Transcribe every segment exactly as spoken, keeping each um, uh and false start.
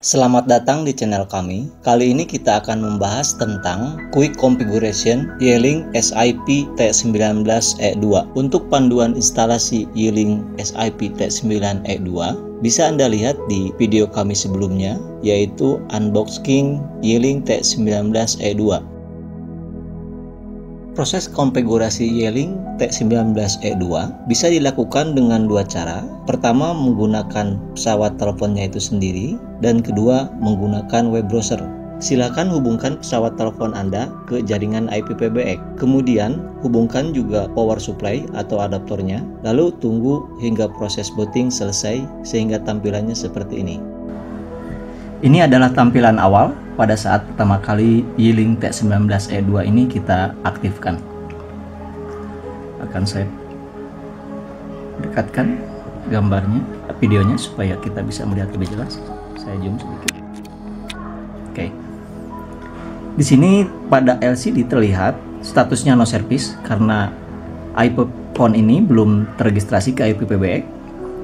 Selamat datang di channel kami. Kali ini kita akan membahas tentang Quick Configuration Yealink S I P T nineteen E two. Untuk panduan instalasi Yealink S I P T nineteen E two bisa Anda lihat di video kami sebelumnya, yaitu Unboxing Yealink T nineteen E two. Proses konfigurasi Yealink T nineteen E two bisa dilakukan dengan dua cara. Pertama, menggunakan pesawat teleponnya itu sendiri, dan kedua, menggunakan web browser. Silakan hubungkan pesawat telepon Anda ke jaringan I P P B X. Kemudian, hubungkan juga power supply atau adaptornya, lalu tunggu hingga proses booting selesai sehingga tampilannya seperti ini. Ini adalah tampilan awal pada saat pertama kali Yealink T nineteen E two ini kita aktifkan. Akan saya dekatkan gambarnya, videonya, supaya kita bisa melihat lebih jelas. Saya zoom sedikit. Oke. Di sini pada L C D terlihat statusnya no service karena iPhone ini belum terregistrasi ke I P P B X.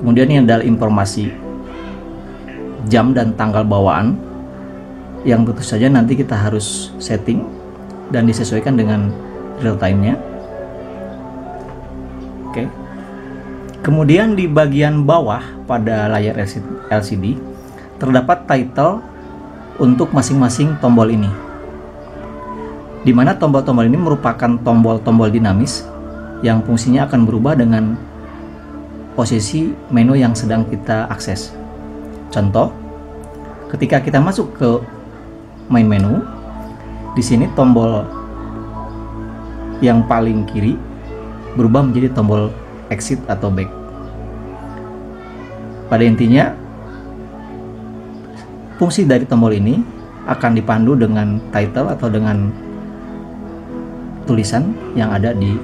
Kemudian ini adalah informasi jam dan tanggal bawaan yang tentu saja nanti kita harus setting dan disesuaikan dengan real time-nya. Oke. Kemudian di bagian bawah pada layar L C D terdapat title untuk masing-masing tombol ini, dimana tombol-tombol ini merupakan tombol-tombol dinamis yang fungsinya akan berubah dengan posisi menu yang sedang kita akses. Contoh, ketika kita masuk ke main menu, di sini tombol yang paling kiri berubah menjadi tombol exit atau back. Pada intinya, fungsi dari tombol ini akan dipandu dengan title atau dengan tulisan yang ada di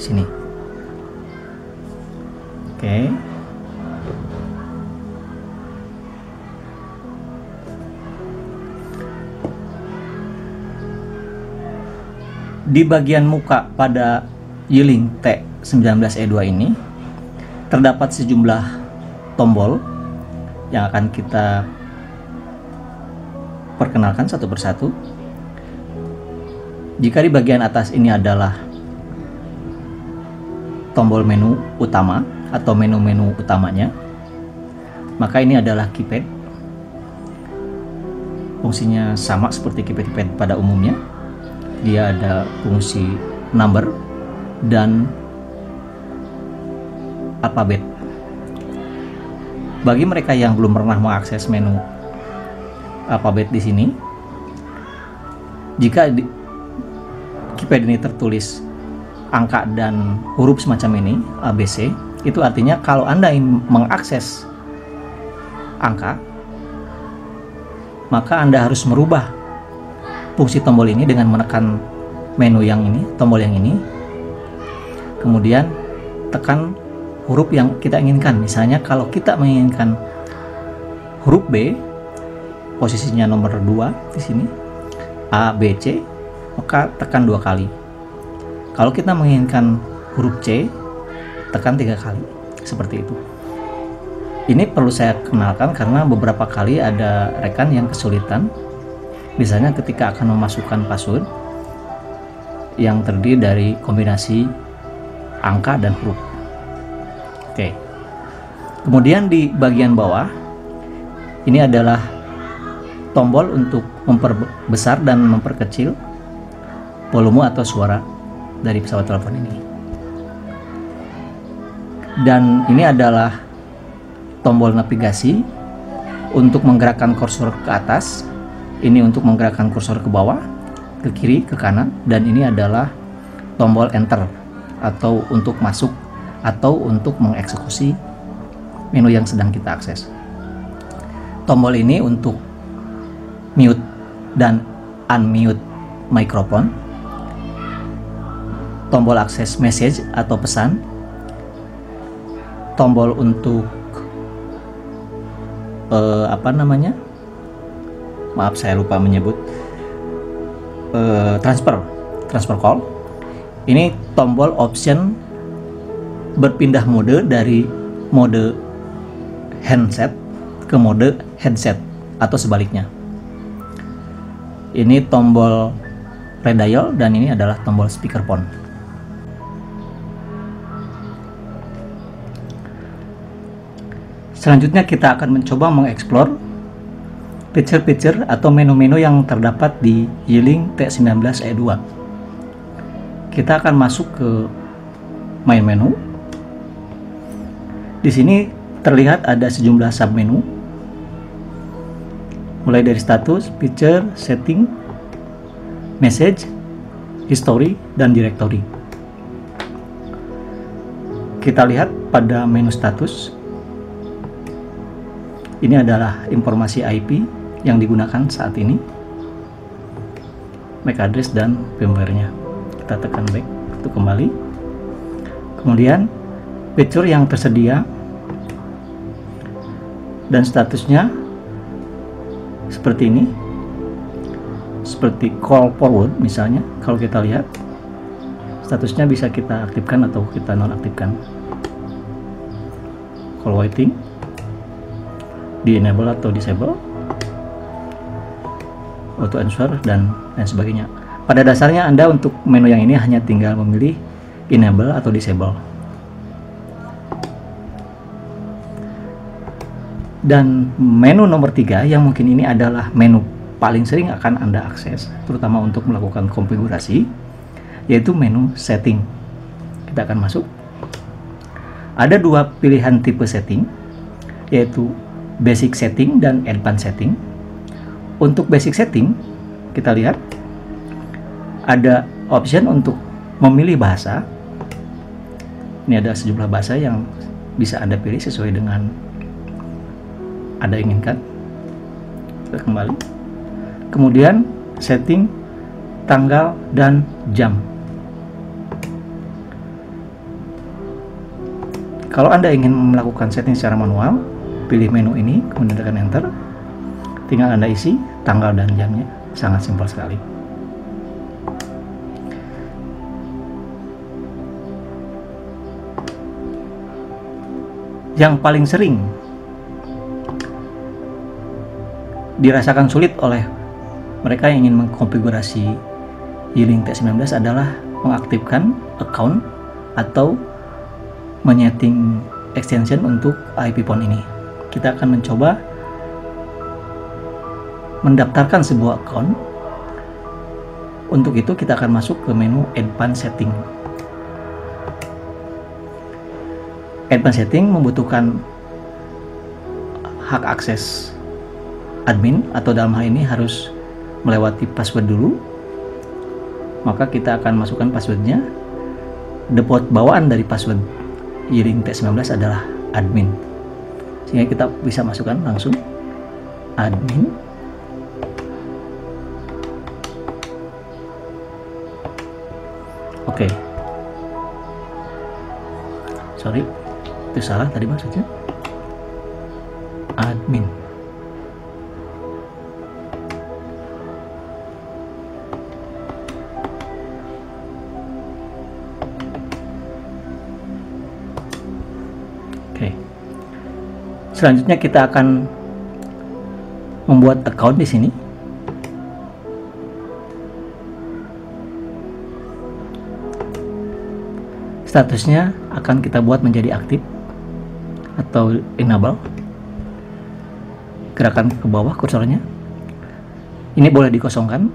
sini. Oke. Di bagian muka pada Yealink T nineteen E two ini terdapat sejumlah tombol yang akan kita perkenalkan satu persatu. Jika di bagian atas ini adalah tombol menu utama atau menu-menu utamanya, maka ini adalah keypad. Fungsinya sama seperti keypad-keypad pada umumnya. Dia ada fungsi number dan alfabet. Bagi mereka yang belum pernah mengakses menu alfabet di sini, jika di keypad ini tertulis angka dan huruf semacam ini, A B C, itu artinya kalau Anda ingin mengakses angka, maka Anda harus merubah fungsi tombol ini dengan menekan menu yang ini, tombol yang ini, kemudian tekan huruf yang kita inginkan. Misalnya kalau kita menginginkan huruf B, posisinya nomor dua di sini, A, B, C, maka tekan dua kali. Kalau kita menginginkan huruf C, tekan tiga kali, seperti itu. Ini perlu saya kenalkan karena beberapa kali ada rekan yang kesulitan, misalnya ketika akan memasukkan password yang terdiri dari kombinasi angka dan huruf. Oke. Kemudian di bagian bawah ini adalah tombol untuk memperbesar dan memperkecil volume atau suara dari pesawat telepon ini. Dan ini adalah tombol navigasi untuk menggerakkan kursor ke atas, ini untuk menggerakkan kursor ke bawah, ke kiri, ke kanan, dan ini adalah tombol enter atau untuk masuk atau untuk mengeksekusi menu yang sedang kita akses. Tombol ini untuk mute dan unmute mikrofon, tombol akses message atau pesan, tombol untuk eh, apa namanya? Maaf saya lupa menyebut eh, transfer, transfer call. Ini tombol option berpindah mode dari mode handset ke mode headset atau sebaliknya. Ini tombol redial dan ini adalah tombol speakerphone. Selanjutnya kita akan mencoba mengeksplor feature-feature atau menu-menu yang terdapat di Yealink T sembilan belas E dua. Kita akan masuk ke main menu. Di sini terlihat ada sejumlah submenu, mulai dari status, feature, setting, message, history, dan directory. Kita lihat pada menu status, ini adalah informasi I P yang digunakan saat ini, M A C address dan firmware-nya. Kita tekan back untuk kembali. Kemudian feature yang tersedia dan statusnya seperti ini, seperti call forward misalnya. Kalau kita lihat statusnya bisa kita aktifkan atau kita nonaktifkan. Call waiting di enable atau disable, auto answer dan lain sebagainya. Pada dasarnya Anda untuk menu yang ini hanya tinggal memilih enable atau disable. Dan menu nomor tiga yang mungkin ini adalah menu paling sering akan Anda akses, terutama untuk melakukan konfigurasi, yaitu menu setting. Kita akan masuk. Ada dua pilihan tipe setting, yaitu basic setting dan advanced setting. Untuk basic setting, kita lihat ada option untuk memilih bahasa. Ini ada sejumlah bahasa yang bisa Anda pilih sesuai dengan Anda inginkan. Kita kembali. Kemudian setting tanggal dan jam. Kalau Anda ingin melakukan setting secara manual, pilih menu ini, kemudian tekan enter. Tinggal Anda isi tanggal dan jamnya. Sangat simpel sekali. Yang paling sering dirasakan sulit oleh mereka yang ingin mengkonfigurasi Yealink T sembilan belas adalah mengaktifkan account atau menyeting extension untuk I P phone ini. Kita akan mencoba mendaftarkan sebuah account. Untuk itu kita akan masuk ke menu advanced setting. Advanced setting membutuhkan hak akses admin, atau dalam hal ini harus melewati password dulu. Maka kita akan masukkan passwordnya. Default bawaan dari password Yealink T sembilan belas adalah admin, sehingga kita bisa masukkan langsung admin. Oke, okay. Sorry, itu salah tadi maksudnya admin. Oke, okay. Selanjutnya kita akan membuat account di sini. Statusnya akan kita buat menjadi aktif atau enable. Gerakan ke bawah kursornya. Ini boleh dikosongkan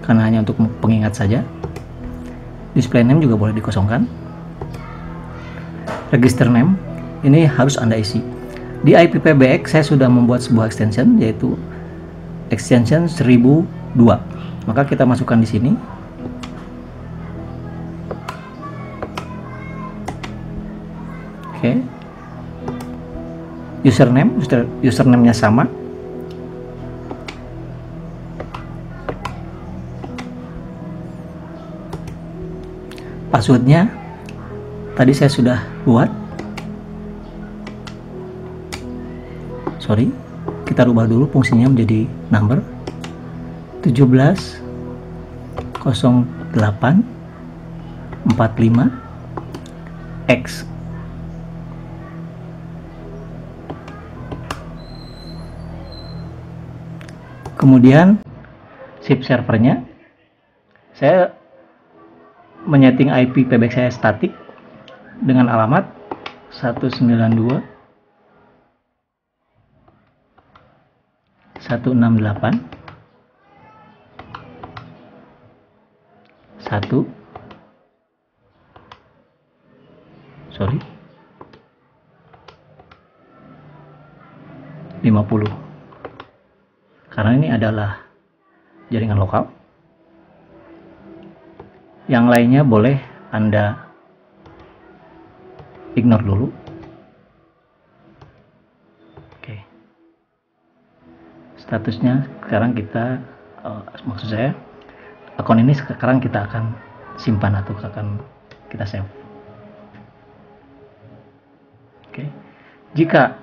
karena hanya untuk pengingat saja. Display name juga boleh dikosongkan. Register name ini harus Anda isi. Di I P P B X saya sudah membuat sebuah extension, yaitu extension seribu dua. Maka kita masukkan di sini. Oke. Okay. Username, user, username-nya sama. Passwordnya tadi saya sudah buat. Sorry, kita rubah dulu fungsinya menjadi number tujuh belas nol delapan empat lima X. Kemudian S I P servernya, saya menyeting I P P B X saya statik dengan alamat seratus sembilan puluh dua seratus enam puluh delapan satu sorry lima puluh, karena ini adalah jaringan lokal. Yang lainnya boleh Anda ignore dulu. Oke. Statusnya sekarang kita, uh, maksud saya akun ini sekarang kita akan simpan atau akan kita save. Oke. Jika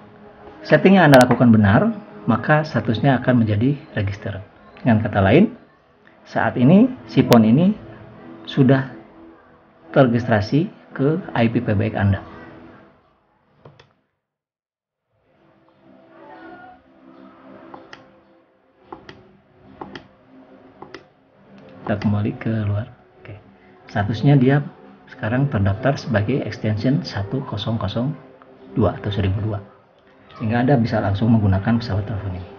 setting yang Anda lakukan benar, maka statusnya akan menjadi register. Dengan kata lain, saat ini S I P-on ini sudah terregistrasi ke I P P B X Anda. Kita kembali ke luar. Oke. Statusnya dia sekarang terdaftar sebagai extension seribu dua atau seribu dua, sehingga Anda bisa langsung menggunakan pesawat telepon ini.